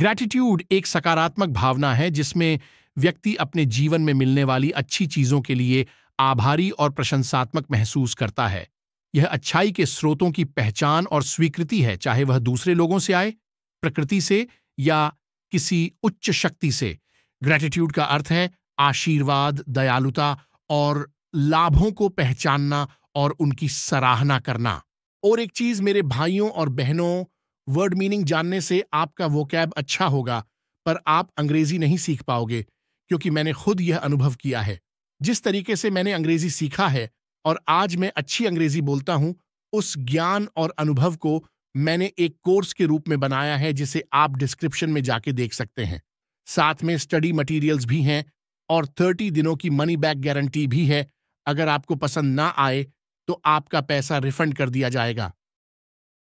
Gratitude एक सकारात्मक भावना है जिसमें व्यक्ति अपने जीवन में मिलने वाली अच्छी चीजों के लिए आभारी और प्रशंसात्मक महसूस करता है। यह अच्छाई के स्रोतों की पहचान और स्वीकृति है, चाहे वह दूसरे लोगों से आए, प्रकृति से या किसी उच्च शक्ति से। ग्रैटिट्यूड का अर्थ है आशीर्वाद, दयालुता और लाभों को पहचानना और उनकी सराहना करना। और एक चीज मेरे भाइयों और बहनों, वर्ड मीनिंग जानने से आपका वोकैब अच्छा होगा, पर आप अंग्रेजी नहीं सीख पाओगे, क्योंकि मैंने खुद यह अनुभव किया है। जिस तरीके से मैंने अंग्रेजी सीखा है और आज मैं अच्छी अंग्रेजी बोलता हूं, उस ज्ञान और अनुभव को मैंने एक कोर्स के रूप में बनाया है, जिसे आप डिस्क्रिप्शन में जाके देख सकते हैं। साथ में स्टडी मटेरियल्स भी हैं और 30 दिनों की मनी बैक गारंटी भी है। अगर आपको पसंद ना आए तो आपका पैसा रिफंड कर दिया जाएगा।